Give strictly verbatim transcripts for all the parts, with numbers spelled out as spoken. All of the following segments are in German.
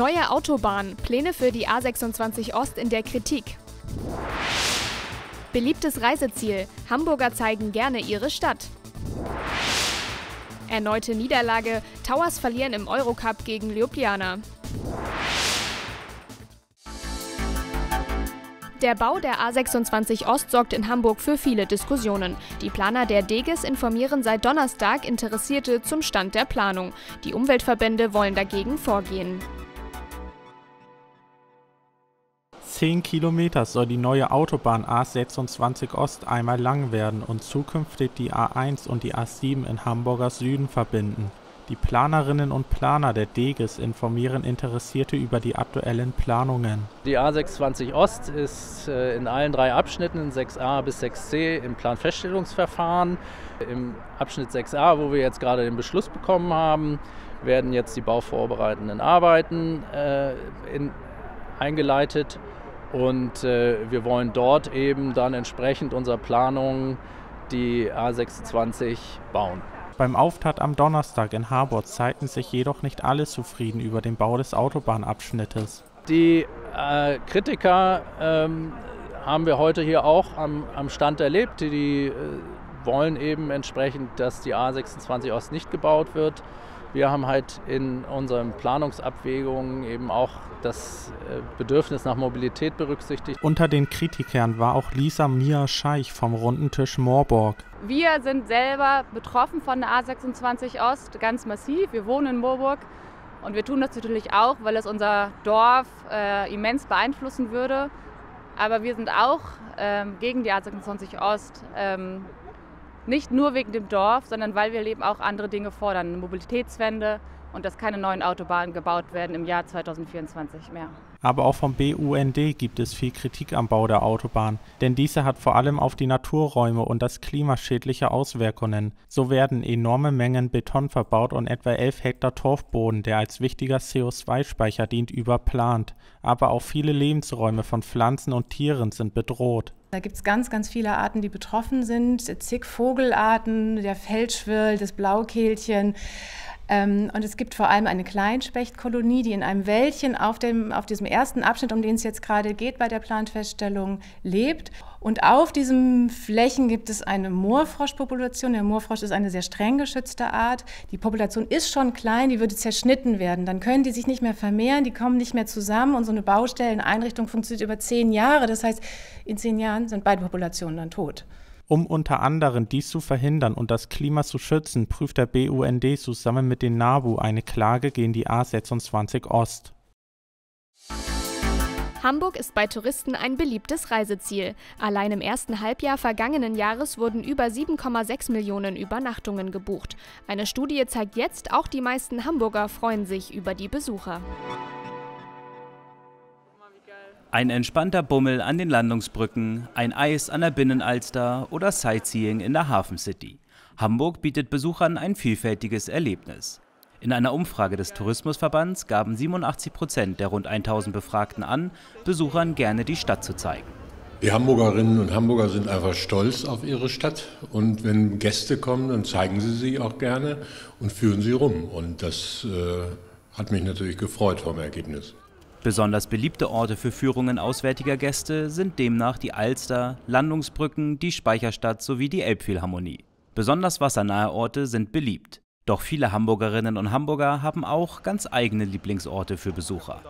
Neue Autobahn, Pläne für die A sechsundzwanzig Ost in der Kritik. Beliebtes Reiseziel, Hamburger zeigen gerne ihre Stadt. Erneute Niederlage, Towers verlieren im Eurocup gegen Ljubljana. Der Bau der A sechsundzwanzig Ost sorgt in Hamburg für viele Diskussionen. Die Planer der DEGES informieren seit Donnerstag Interessierte zum Stand der Planung. Die Umweltverbände wollen dagegen vorgehen. zehn Kilometer soll die neue Autobahn A sechsundzwanzig Ost einmal lang werden und zukünftig die A eins und die A sieben in Hamburger Süden verbinden. Die Planerinnen und Planer der DEGES informieren Interessierte über die aktuellen Planungen. Die A sechsundzwanzig Ost ist in allen drei Abschnitten, sechs a bis sechs c, im Planfeststellungsverfahren. Im Abschnitt sechs a, wo wir jetzt gerade den Beschluss bekommen haben, werden jetzt die bauvorbereitenden Arbeiten äh, in, eingeleitet. Und äh, wir wollen dort eben dann entsprechend unserer Planung die A sechsundzwanzig bauen. Beim Auftakt am Donnerstag in Harburg zeigten sich jedoch nicht alle zufrieden über den Bau des Autobahnabschnittes. Die äh, Kritiker ähm, haben wir heute hier auch am, am Stand erlebt. Die, die äh, wollen eben entsprechend, dass die A sechsundzwanzig Ost nicht gebaut wird. Wir haben halt in unseren Planungsabwägungen eben auch das Bedürfnis nach Mobilität berücksichtigt. Unter den Kritikern war auch Lisa Mia Scheich vom Runden Tisch Moorburg. Wir sind selber betroffen von der A sechsundzwanzig Ost, ganz massiv. Wir wohnen in Moorburg und wir tun das natürlich auch, weil es unser Dorf äh, immens beeinflussen würde. Aber wir sind auch ähm, gegen die A sechsundzwanzig Ost. Ähm, Nicht nur wegen dem Dorf, sondern weil wir eben auch andere Dinge fordern, eine Mobilitätswende und dass keine neuen Autobahnen gebaut werden im Jahr zweitausendvierundzwanzig mehr. Aber auch vom B U N D gibt es viel Kritik am Bau der Autobahn, denn diese hat vor allem auf die Naturräume und das Klima schädliche Auswirkungen. So werden enorme Mengen Beton verbaut und etwa elf Hektar Torfboden, der als wichtiger C O zwei Speicher dient, überplant. Aber auch viele Lebensräume von Pflanzen und Tieren sind bedroht. Da gibt es ganz, ganz viele Arten, die betroffen sind, zig Vogelarten, der Feldschwirl, das Blaukehlchen. Und es gibt vor allem eine Kleinspechtkolonie, die in einem Wäldchen auf, dem, auf diesem ersten Abschnitt, um den es jetzt gerade geht bei der Planfeststellung, lebt. Und auf diesen Flächen gibt es eine Moorfroschpopulation. Der Moorfrosch ist eine sehr streng geschützte Art. Die Population ist schon klein, die würde zerschnitten werden. Dann können die sich nicht mehr vermehren, die kommen nicht mehr zusammen. Und so eine Baustelleneinrichtung funktioniert über zehn Jahre. Das heißt, in zehn Jahren sind beide Populationen dann tot. Um unter anderem dies zu verhindern und das Klima zu schützen, prüft der B U N D zusammen mit dem NABU eine Klage gegen die A sechsundzwanzig Ost. Hamburg ist bei Touristen ein beliebtes Reiseziel. Allein im ersten Halbjahr vergangenen Jahres wurden über sieben Komma sechs Millionen Übernachtungen gebucht. Eine Studie zeigt jetzt, auch die meisten Hamburger freuen sich über die Besucher. Ein entspannter Bummel an den Landungsbrücken, ein Eis an der Binnenalster oder Sightseeing in der Hafencity. Hamburg bietet Besuchern ein vielfältiges Erlebnis. In einer Umfrage des Tourismusverbands gaben siebenundachtzig Prozent der rund tausend Befragten an, Besuchern gerne die Stadt zu zeigen. Die Hamburgerinnen und Hamburger sind einfach stolz auf ihre Stadt. Und wenn Gäste kommen, dann zeigen sie sie auch gerne und führen sie rum. Und das äh, hat mich natürlich gefreut vom Ergebnis. Besonders beliebte Orte für Führungen auswärtiger Gäste sind demnach die Alster, Landungsbrücken, die Speicherstadt sowie die Elbphilharmonie. Besonders wassernahe Orte sind beliebt. Doch viele Hamburgerinnen und Hamburger haben auch ganz eigene Lieblingsorte für Besucher.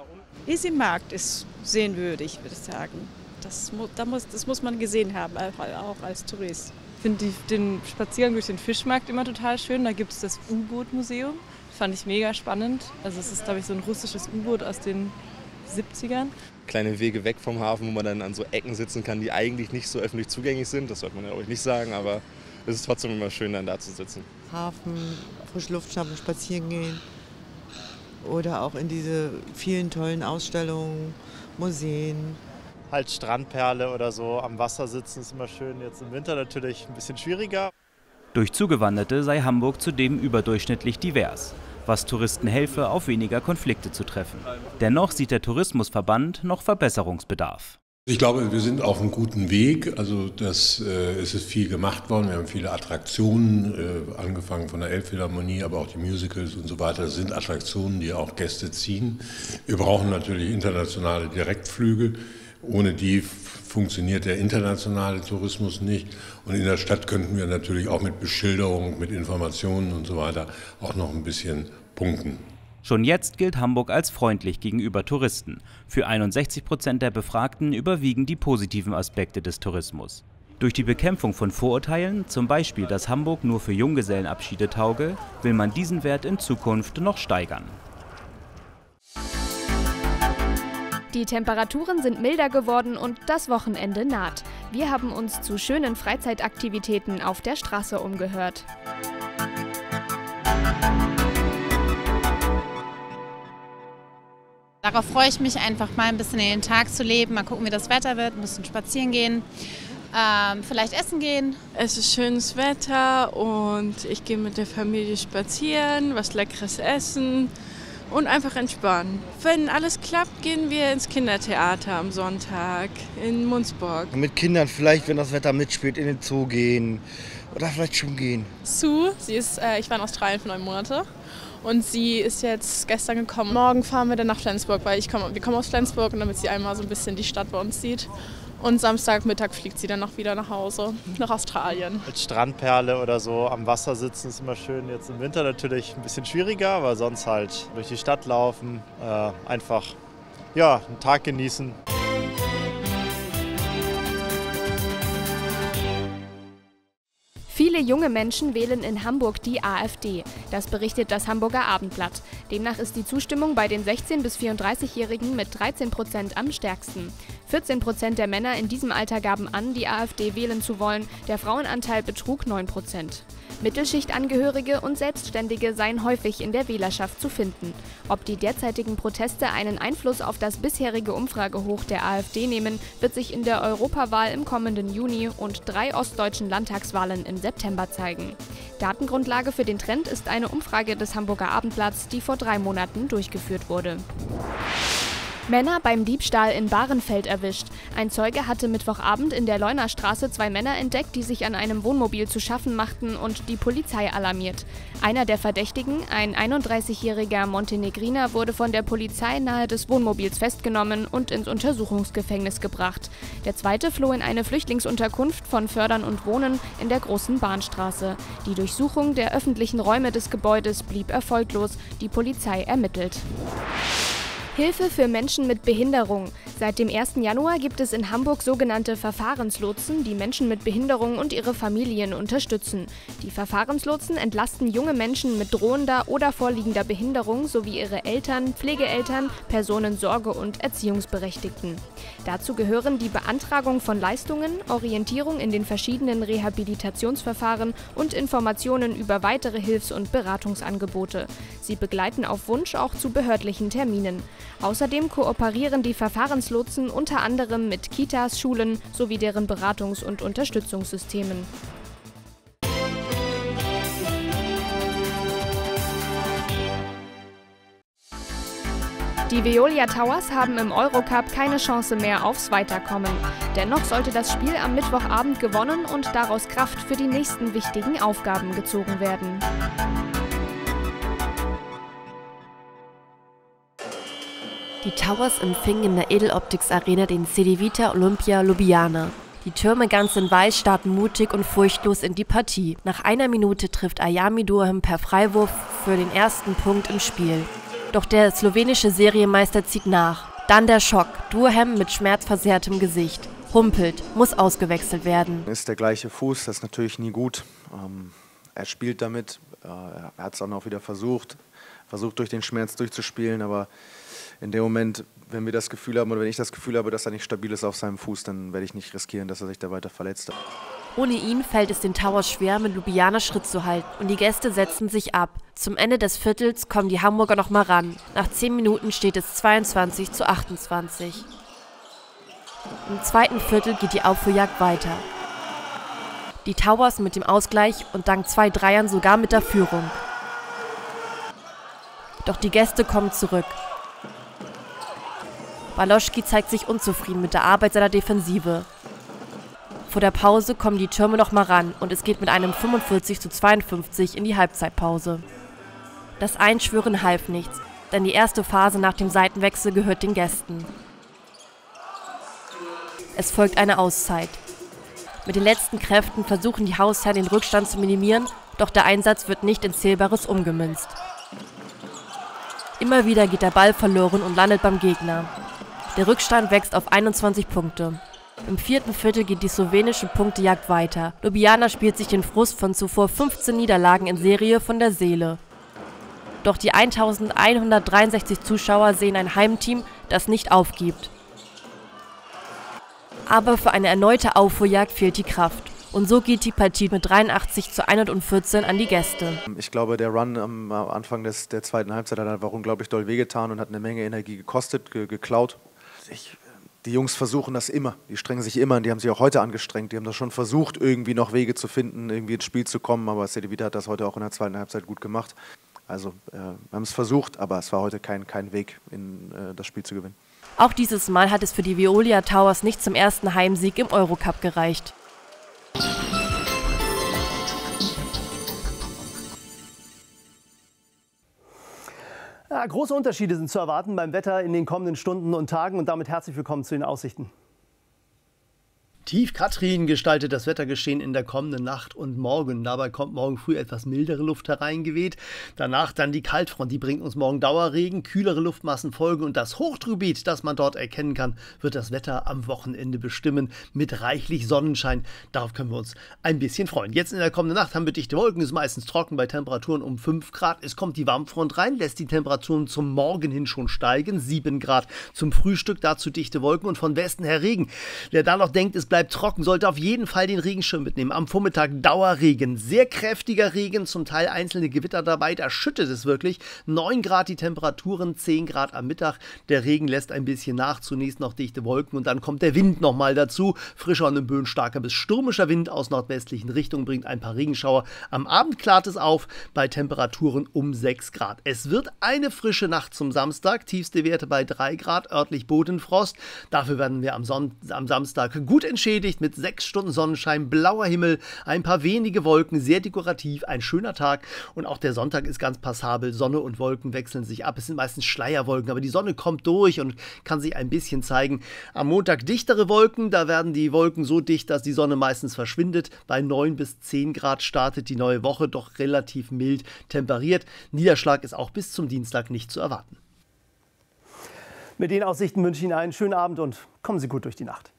Easy Markt ist sehenswürdig, würde ich sagen. Das, da muss, das muss man gesehen haben, auch als Tourist. Ich finde den Spaziergang durch den Fischmarkt immer total schön. Da gibt es das U-Boot-Museum. Fand ich mega spannend. Also es ist, glaube ich, so ein russisches U-Boot aus den siebzigern. Kleine Wege weg vom Hafen, wo man dann an so Ecken sitzen kann, die eigentlich nicht so öffentlich zugänglich sind. Das sollte man ja auch nicht sagen, aber es ist trotzdem immer schön, dann da zu sitzen. Hafen, frische Luft schnappen, spazieren gehen oder auch in diese vielen tollen Ausstellungen, Museen. Halt Strandperle oder so, am Wasser sitzen ist immer schön. Jetzt im Winter natürlich ein bisschen schwieriger. Durch Zugewanderte sei Hamburg zudem überdurchschnittlich divers, was Touristen helfe, auf weniger Konflikte zu treffen. Dennoch sieht der Tourismusverband noch Verbesserungsbedarf. Ich glaube, wir sind auf einem guten Weg. Also das, äh, es ist viel gemacht worden. Wir haben viele Attraktionen, äh, angefangen von der Elbphilharmonie, aber auch die Musicals und so weiter. Das sind Attraktionen, die auch Gäste ziehen. Wir brauchen natürlich internationale Direktflüge. Ohne die funktioniert der internationale Tourismus nicht. Und in der Stadt könnten wir natürlich auch mit Beschilderung, mit Informationen und so weiter auch noch ein bisschen punkten. Schon jetzt gilt Hamburg als freundlich gegenüber Touristen. Für einundsechzig Prozent der Befragten überwiegen die positiven Aspekte des Tourismus. Durch die Bekämpfung von Vorurteilen, zum Beispiel, dass Hamburg nur für Junggesellenabschiede tauge, will man diesen Wert in Zukunft noch steigern. Die Temperaturen sind milder geworden und das Wochenende naht. Wir haben uns zu schönen Freizeitaktivitäten auf der Straße umgehört. Darauf freue ich mich, einfach mal ein bisschen in den Tag zu leben, mal gucken, wie das Wetter wird, ein bisschen spazieren gehen, ähm, vielleicht essen gehen. Es ist schönes Wetter und ich gehe mit der Familie spazieren, was Leckeres essen. Und einfach entspannen. Wenn alles klappt, gehen wir ins Kindertheater am Sonntag in Mundsburg. Mit Kindern vielleicht, wenn das Wetter mitspielt, in den Zoo gehen oder vielleicht schwimmen gehen. Sue, sie ist, äh, ich war in Australien für neun Monate und sie ist jetzt gestern gekommen. Morgen fahren wir dann nach Flensburg, weil ich komm, wir kommen aus Flensburg und damit sie einmal so ein bisschen die Stadt bei uns sieht. Und Samstagmittag fliegt sie dann noch wieder nach Hause, nach Australien. Als Strandperle oder so am Wasser sitzen ist immer schön. Jetzt im Winter natürlich ein bisschen schwieriger, aber sonst halt durch die Stadt laufen, äh, einfach ja, einen Tag genießen. Viele junge Menschen wählen in Hamburg die AfD. Das berichtet das Hamburger Abendblatt. Demnach ist die Zustimmung bei den sechzehn- bis vierunddreißigjährigen mit dreizehn Prozent am stärksten. vierzehn Prozent der Männer in diesem Alter gaben an, die AfD wählen zu wollen. Der Frauenanteil betrug neun Prozent. Mittelschichtangehörige und Selbstständige seien häufig in der Wählerschaft zu finden. Ob die derzeitigen Proteste einen Einfluss auf das bisherige Umfragehoch der AfD nehmen, wird sich in der Europawahl im kommenden Juni und drei ostdeutschen Landtagswahlen im September zeigen. Datengrundlage für den Trend ist eine Umfrage des Hamburger Abendblatts, die vor drei Monaten durchgeführt wurde. Männer beim Diebstahl in Bahrenfeld erwischt. Ein Zeuge hatte Mittwochabend in der Leuner Straße zwei Männer entdeckt, die sich an einem Wohnmobil zu schaffen machten und die Polizei alarmiert. Einer der Verdächtigen, ein einunddreißigjähriger Montenegriner, wurde von der Polizei nahe des Wohnmobils festgenommen und ins Untersuchungsgefängnis gebracht. Der zweite floh in eine Flüchtlingsunterkunft von Fördern und Wohnen in der Großen Bahnstraße. Die Durchsuchung der öffentlichen Räume des Gebäudes blieb erfolglos. Die Polizei ermittelt. Hilfe für Menschen mit Behinderung. Seit dem ersten Januar gibt es in Hamburg sogenannte Verfahrenslotsen, die Menschen mit Behinderung und ihre Familien unterstützen. Die Verfahrenslotsen entlasten junge Menschen mit drohender oder vorliegender Behinderung sowie ihre Eltern, Pflegeeltern, Personen, Sorge- und Erziehungsberechtigten. Dazu gehören die Beantragung von Leistungen, Orientierung in den verschiedenen Rehabilitationsverfahren und Informationen über weitere Hilfs- und Beratungsangebote. Sie begleiten auf Wunsch auch zu behördlichen Terminen. Außerdem kooperieren die Verfahrenslotsen unter anderem mit Kitas, Schulen sowie deren Beratungs- und Unterstützungssystemen. Die Veolia Towers haben im Eurocup keine Chance mehr aufs Weiterkommen. Dennoch sollte das Spiel am Mittwochabend gewonnen und daraus Kraft für die nächsten wichtigen Aufgaben gezogen werden. Die Towers empfingen in der Edeloptics-Arena den Cedevita Olympia Ljubljana. Die Türme ganz in Weiß starten mutig und furchtlos in die Partie. Nach einer Minute trifft Ayami Durham per Freiwurf für den ersten Punkt im Spiel. Doch der slowenische Serienmeister zieht nach. Dann der Schock. Durham mit schmerzverzerrtem Gesicht. Humpelt, muss ausgewechselt werden. Ist der gleiche Fuß, das ist natürlich nie gut. Ähm, er spielt damit, äh, er hat es dann auch wieder versucht. Versucht durch den Schmerz durchzuspielen, aber in dem Moment, wenn wir das Gefühl haben oder wenn ich das Gefühl habe, dass er nicht stabil ist auf seinem Fuß, dann werde ich nicht riskieren, dass er sich da weiter verletzt. Ohne ihn fällt es den Towers schwer, mit Ljubljana Schritt zu halten und die Gäste setzen sich ab. Zum Ende des Viertels kommen die Hamburger noch mal ran. Nach zehn Minuten steht es zweiundzwanzig zu achtundzwanzig. Im zweiten Viertel geht die Aufholjagd weiter. Die Towers mit dem Ausgleich und dank zwei Dreiern sogar mit der Führung. Doch die Gäste kommen zurück. Baloschki zeigt sich unzufrieden mit der Arbeit seiner Defensive. Vor der Pause kommen die Türme noch mal ran und es geht mit einem fünfundvierzig zu zweiundfünfzig in die Halbzeitpause. Das Einschwören half nichts, denn die erste Phase nach dem Seitenwechsel gehört den Gästen. Es folgt eine Auszeit. Mit den letzten Kräften versuchen die Hausherren den Rückstand zu minimieren, doch der Einsatz wird nicht in Zählbares umgemünzt. Immer wieder geht der Ball verloren und landet beim Gegner. Der Rückstand wächst auf einundzwanzig Punkte. Im vierten Viertel geht die slowenische Punktejagd weiter. Ljubljana spielt sich den Frust von zuvor fünfzehn Niederlagen in Serie von der Seele. Doch die eintausendeinhundertdreiundsechzig Zuschauer sehen ein Heimteam, das nicht aufgibt. Aber für eine erneute Aufholjagd fehlt die Kraft. Und so geht die Partie mit dreiundachtzig zu hundertvierzehn an die Gäste. Ich glaube, der Run am Anfang des, der zweiten Halbzeit hat einfach unglaublich doll wehgetan und hat eine Menge Energie gekostet, ge geklaut. Ich, die Jungs versuchen das immer, die strengen sich immer an, die haben sich auch heute angestrengt. Die haben das schon versucht, irgendwie noch Wege zu finden, irgendwie ins Spiel zu kommen. Aber Cedevita hat das heute auch in der zweiten Halbzeit gut gemacht. Also äh, wir haben es versucht, aber es war heute kein, kein Weg, in äh, das Spiel zu gewinnen. Auch dieses Mal hat es für die Veolia Towers nicht zum ersten Heimsieg im Eurocup gereicht. Ja, große Unterschiede sind zu erwarten beim Wetter in den kommenden Stunden und Tagen und damit herzlich willkommen zu den Aussichten. Tief Katrin gestaltet das Wettergeschehen in der kommenden Nacht und morgen. Dabei kommt morgen früh etwas mildere Luft hereingeweht. Danach dann die Kaltfront, die bringt uns morgen Dauerregen, kühlere Luftmassen folgen und das Hochdruckgebiet, das man dort erkennen kann, wird das Wetter am Wochenende bestimmen mit reichlich Sonnenschein. Darauf können wir uns ein bisschen freuen. Jetzt in der kommenden Nacht haben wir dichte Wolken, ist meistens trocken bei Temperaturen um fünf Grad. Es kommt die Warmfront rein, lässt die Temperaturen zum Morgen hin schon steigen, sieben Grad zum Frühstück, dazu dichte Wolken und von Westen her Regen. Wer da noch denkt, es bleibt trocken, sollte auf jeden Fall den Regenschirm mitnehmen. Am Vormittag Dauerregen, sehr kräftiger Regen, zum Teil einzelne Gewitter dabei, da schüttet es wirklich. neun Grad die Temperaturen, zehn Grad am Mittag. Der Regen lässt ein bisschen nach, zunächst noch dichte Wolken und dann kommt der Wind nochmal dazu. Frischer und im Böen starker bis stürmischer Wind aus nordwestlichen Richtungen bringt ein paar Regenschauer. Am Abend klart es auf bei Temperaturen um sechs Grad. Es wird eine frische Nacht zum Samstag, tiefste Werte bei drei Grad, örtlich Bodenfrost. Dafür werden wir am, Son- am Samstag gut entschädigt. Mit sechs Stunden Sonnenschein, blauer Himmel, ein paar wenige Wolken, sehr dekorativ, ein schöner Tag und auch der Sonntag ist ganz passabel. Sonne und Wolken wechseln sich ab, es sind meistens Schleierwolken, aber die Sonne kommt durch und kann sich ein bisschen zeigen. Am Montag dichtere Wolken, da werden die Wolken so dicht, dass die Sonne meistens verschwindet. Bei neun bis zehn Grad startet die neue Woche, doch relativ mild temperiert. Niederschlag ist auch bis zum Dienstag nicht zu erwarten. Mit den Aussichten wünsche ich Ihnen einen schönen Abend und kommen Sie gut durch die Nacht.